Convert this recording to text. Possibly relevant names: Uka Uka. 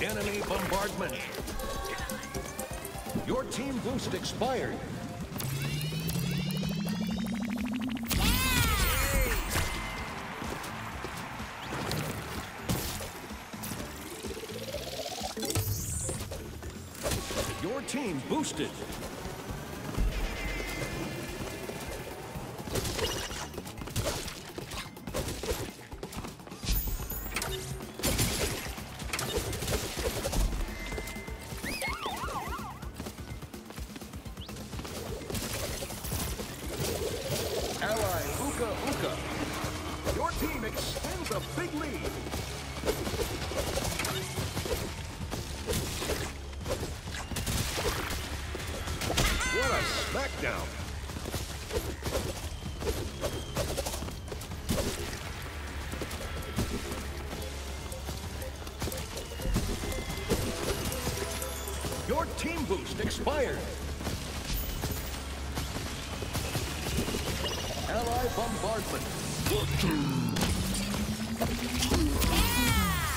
Enemy bombardment. Your team boost expired. Your team boosted. Ally Uka Uka. Your team extends a big lead. What a smackdown. Your team boost expired. Ally bombardment. Yeah!